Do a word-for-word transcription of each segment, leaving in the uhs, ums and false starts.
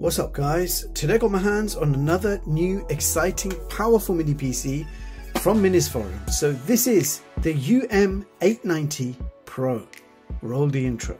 What's up guys, today I got my hands on another new exciting powerful mini P C from MinisForum. So this is the U M eight ninety Pro. Roll the intro.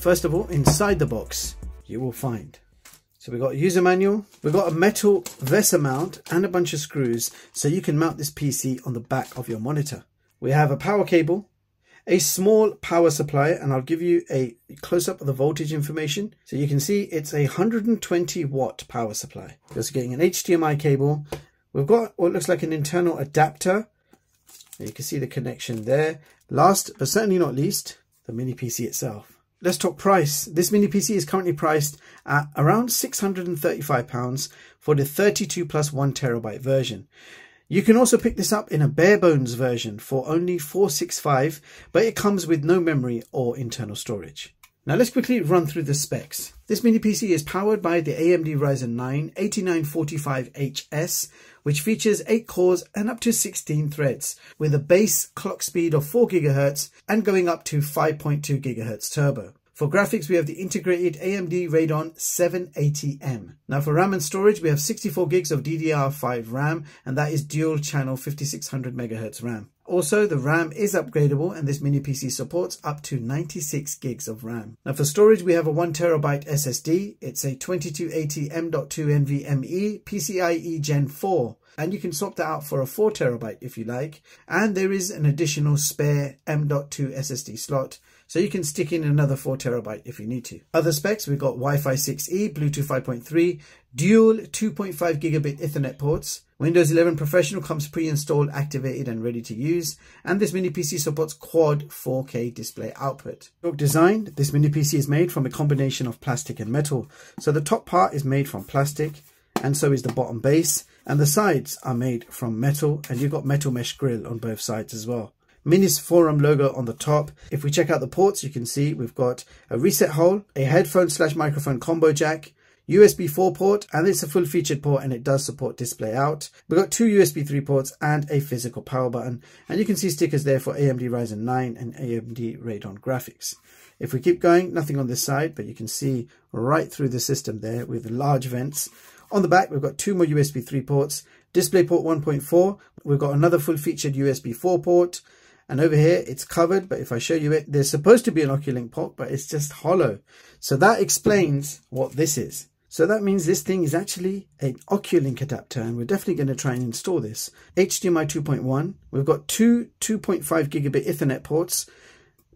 First of all, inside the box, you will find. So we've got a user manual, we've got a metal VESA mount and a bunch of screws so you can mount this P C on the back of your monitor. We have a power cable, a small power supply, and I'll give you a close-up of the voltage information. So you can see it's a one hundred twenty watt power supply. We're also getting an H D M I cable. We've got what looks like an internal adapter. You can see the connection there. Last, but certainly not least, the mini P C itself. Let's talk price. This mini P C is currently priced at around six hundred and thirty-five pounds for the thirty-two plus one terabyte version. You can also pick this up in a bare bones version for only four sixty-five, but it comes with no memory or internal storage. Now let's quickly run through the specs. This mini P C is powered by the A M D Ryzen nine eighty-nine forty-five H S, which features eight cores and up to sixteen threads, with a base clock speed of four gigahertz and going up to five point two gigahertz turbo. For graphics, we have the integrated A M D Radeon seven eighty M. Now for RAM and storage, we have sixty-four gigs of D D R five RAM, and that is dual channel fifty-six hundred megahertz RAM. Also, the RAM is upgradable and this mini P C supports up to ninety-six gigs of RAM. Now for storage, we have a one terabyte S S D. It's a twenty-two eighty M dot two NVMe PCIe Gen four, and you can swap that out for a four terabyte if you like. And there is an additional spare M dot two S S D slot, so you can stick in another four terabyte if you need to. Other specs, we've got Wi-Fi six E, Bluetooth five point three, dual two point five gigabit Ethernet ports. Windows eleven Professional comes pre-installed, activated and ready to use. And this mini P C supports quad four K display output. Design, this mini P C is made from a combination of plastic and metal. So the top part is made from plastic, and so is the bottom base. And the sides are made from metal, and you've got metal mesh grill on both sides as well. MinisForum logo on the top. If we check out the ports, you can see we've got a reset hole, a headphone slash microphone combo jack, U S B four port, and it's a full featured port and it does support display out. We've got two U S B three ports and a physical power button, and you can see stickers there for A M D Ryzen nine and A M D Radeon graphics. If we keep going, nothing on this side, but you can see right through the system there with large vents. On the back, we've got two more U S B three ports, DisplayPort one point four, we've got another full featured U S B four port, and over here it's covered, but if I show you it, there's supposed to be an Oculink port, but it's just hollow. So that explains what this is. So that means this thing is actually an Oculink adapter, and we're definitely going to try and install this. H D M I two point one, we've got two two point five gigabit Ethernet ports,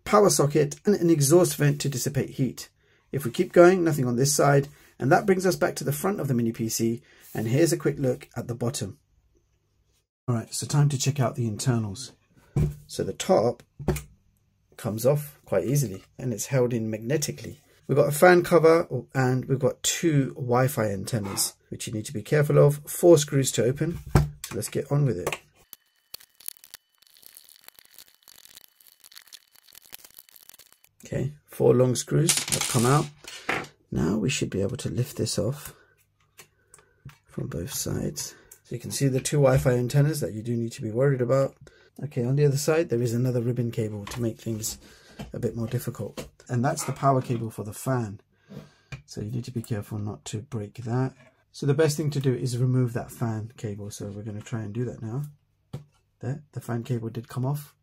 power socket, and an exhaust vent to dissipate heat. If we keep going, nothing on this side, and that brings us back to the front of the mini P C, and here's a quick look at the bottom. All right, so time to check out the internals. So the top comes off quite easily, and it's held in magnetically. We've got a fan cover, and we've got two Wi-Fi antennas, which you need to be careful of. Four screws to open. So let's get on with it. Okay, four long screws have come out. Now we should be able to lift this off from both sides. So you can see the two Wi-Fi antennas that you do need to be worried about. Okay, on the other side, there is another ribbon cable to make things a bit more difficult, and that's the power cable for the fan, so you need to be careful not to break that. So the best thing to do is remove that fan cable, so we're going to try and do that now. There, the fan cable did come off.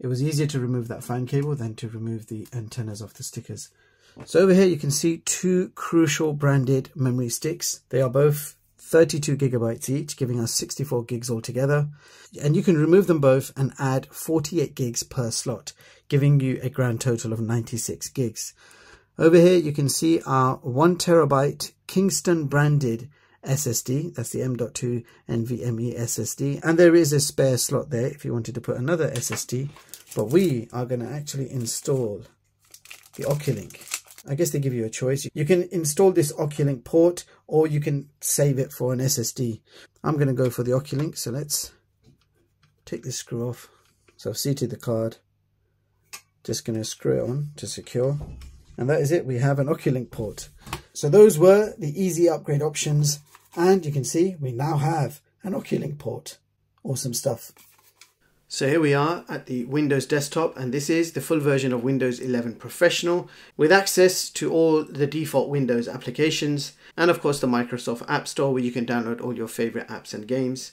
It was easier to remove that fan cable than to remove the antennas off the stickers. So over here you can see two Crucial branded memory sticks. They are both thirty-two gigabytes each, giving us sixty-four gigs altogether, and you can remove them both and add forty-eight gigs per slot, giving you a grand total of ninety-six gigs. Over here you can see our one terabyte Kingston branded S S D, that's the M dot two NVMe S S D, and there is a spare slot there if you wanted to put another S S D, but we are going to actually install the Oculink. I guess they give you a choice. You can install this Oculink port, or you can save it for an S S D. I'm going to go for the Oculink, so let's take this screw off. So I've seated the card. Just going to screw it on to secure. And that is it. We have an Oculink port. So those were the easy upgrade options. And you can see we now have an Oculink port. Awesome stuff. So here we are at the Windows desktop, and this is the full version of Windows eleven Professional with access to all the default Windows applications and of course the Microsoft App Store where you can download all your favorite apps and games.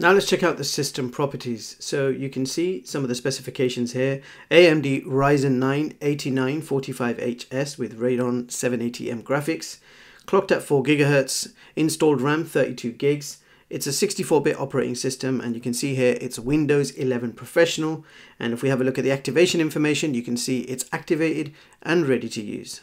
Now let's check out the system properties. So you can see some of the specifications here. A M D Ryzen nine eighty-nine forty-five H S with Radeon seven eighty M graphics, clocked at four gigahertz, installed RAM thirty-two gigs. It's a sixty-four bit operating system, and you can see here it's Windows eleven Professional, and if we have a look at the activation information, you can see it's activated and ready to use.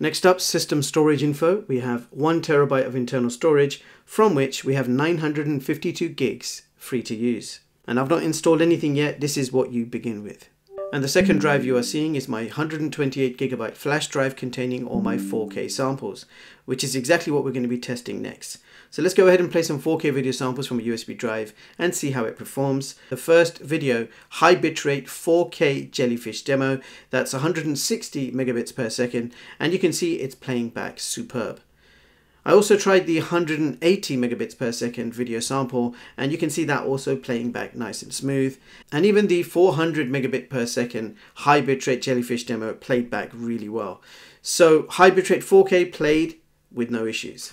Next up, system storage info. We have one terabyte of internal storage, from which we have nine hundred fifty-two gigs free to use. And I've not installed anything yet, this is what you begin with. And the second drive you are seeing is my one hundred twenty-eight gigabyte flash drive containing all my four K samples, which is exactly what we're going to be testing next. So let's go ahead and play some four K video samples from a U S B drive and see how it performs. The first video, high bitrate four K jellyfish demo, that's one hundred sixty megabits per second, and you can see it's playing back superb. I also tried the one hundred eighty megabits per second video sample, and you can see that also playing back nice and smooth. And even the four hundred megabit per second high bitrate jellyfish demo played back really well. So high bitrate four K played with no issues.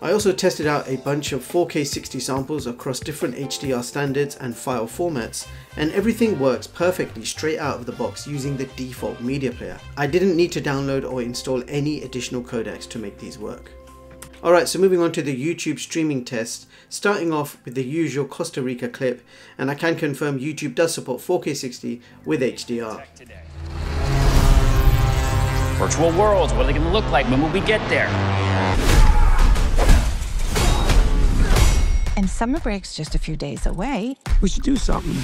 I also tested out a bunch of four K sixty samples across different H D R standards and file formats, and everything works perfectly straight out of the box using the default media player. I didn't need to download or install any additional codecs to make these work. Alright, so moving on to the YouTube streaming test, starting off with the usual Costa Rica clip, and I can confirm YouTube does support four K sixty with H D R. Virtual worlds, what are they going to look like? When will we get there? And summer break's just a few days away. We should do something.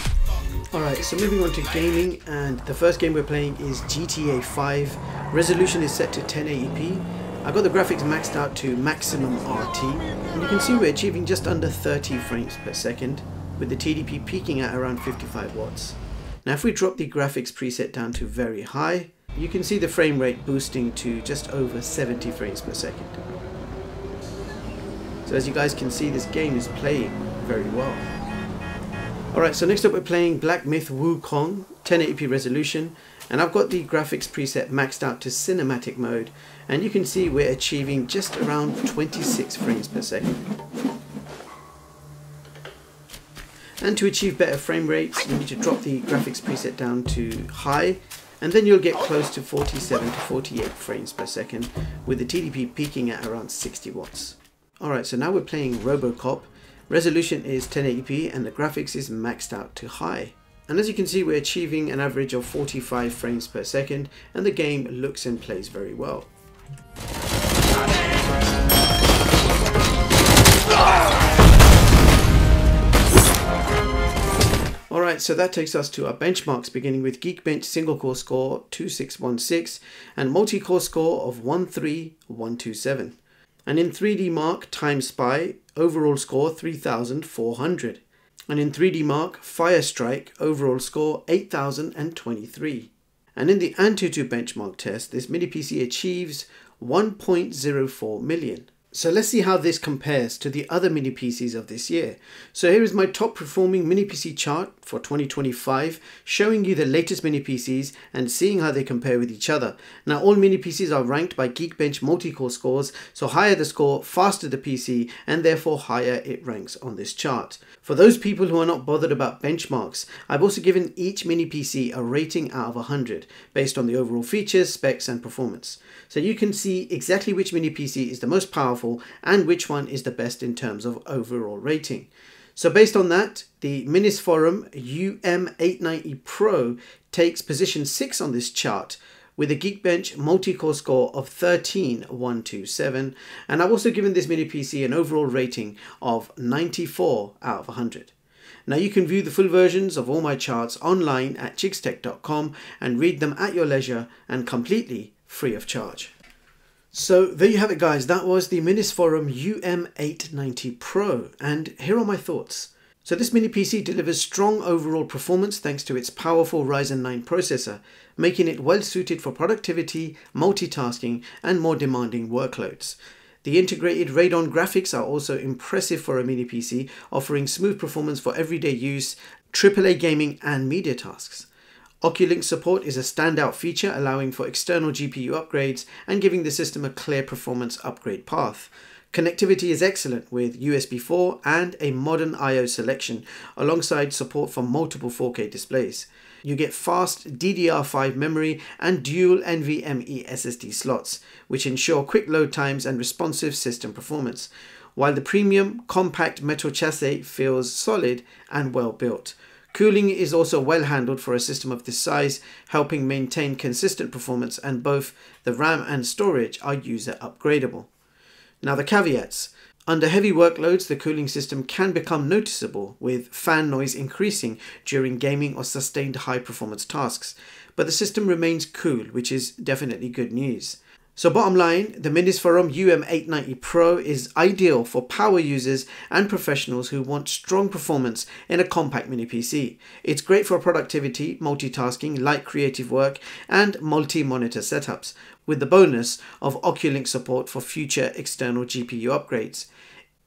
Alright, so moving on to gaming, and the first game we're playing is G T A five. Resolution is set to ten eighty p. I got the graphics maxed out to maximum R T, and you can see we're achieving just under thirty frames per second, with the T D P peaking at around fifty-five watts. Now if we drop the graphics preset down to very high, you can see the frame rate boosting to just over seventy frames per second. So as you guys can see, this game is playing very well. Alright, so next up we're playing Black Myth Wukong, ten eighty p resolution, and I've got the graphics preset maxed out to cinematic mode, and you can see we're achieving just around twenty-six frames per second. And to achieve better frame rates, you need to drop the graphics preset down to high, and then you'll get close to forty-seven to forty-eight frames per second, with the T D P peaking at around sixty watts. Alright, so now we're playing RoboCop. Resolution is ten eighty p and the graphics is maxed out to high. And as you can see, we're achieving an average of forty-five frames per second, and the game looks and plays very well. Alright, so that takes us to our benchmarks, beginning with Geekbench single core score two six one six and multi-core score of one three one two seven. And in three D Mark, Time Spy, overall score three thousand four hundred. And in three D Mark, Fire Strike, overall score eight thousand twenty-three. And in the Antutu benchmark test, this mini P C achieves one point zero four million. So let's see how this compares to the other mini P Cs of this year. So here is my top performing mini P C chart for twenty twenty-five, showing you the latest mini P Cs and seeing how they compare with each other. Now all mini P Cs are ranked by Geekbench multi-core scores, so higher the score, faster the P C, and therefore higher it ranks on this chart. For those people who are not bothered about benchmarks, I've also given each mini P C a rating out of one hundred, based on the overall features, specs and performance. So you can see exactly which mini P C is the most powerful and which one is the best in terms of overall rating. So based on that, the MinisForum U M eight ninety Pro takes position six on this chart with a Geekbench multi-core score of thirteen one two seven, and I've also given this mini P C an overall rating of ninety-four out of one hundred. Now you can view the full versions of all my charts online at chixtech dot com and read them at your leisure and completely free of charge. So there you have it guys, that was the MinisForum U M eight ninety Pro, and here are my thoughts. So this mini P C delivers strong overall performance thanks to its powerful Ryzen nine processor, making it well suited for productivity, multitasking and more demanding workloads. The integrated Radeon graphics are also impressive for a mini P C, offering smooth performance for everyday use, triple A gaming and media tasks. Oculink support is a standout feature, allowing for external G P U upgrades and giving the system a clear performance upgrade path. Connectivity is excellent with U S B four and a modern I O selection, alongside support for multiple four K displays. You get fast D D R five memory and dual N V M e S S D slots, which ensure quick load times and responsive system performance, while the premium compact metal chassis feels solid and well built. Cooling is also well handled for a system of this size, helping maintain consistent performance, and both the RAM and storage are user upgradable. Now the caveats. Under heavy workloads, the cooling system can become noticeable, with fan noise increasing during gaming or sustained high performance tasks, but the system remains cool, which is definitely good news. So bottom line, the MinisForum U M eight ninety Pro is ideal for power users and professionals who want strong performance in a compact mini P C. It's great for productivity, multitasking, light creative work and multi-monitor setups, with the bonus of Oculink support for future external G P U upgrades.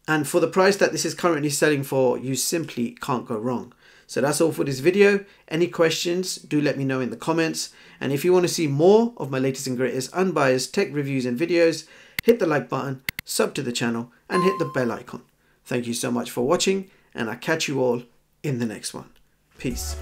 And for the price that this is currently selling for, you simply can't go wrong. So that's all for this video. Any questions, do let me know in the comments. And if you want to see more of my latest and greatest unbiased tech reviews and videos, hit the like button, sub to the channel, and hit the bell icon. Thank you so much for watching, and I'll catch you all in the next one. Peace.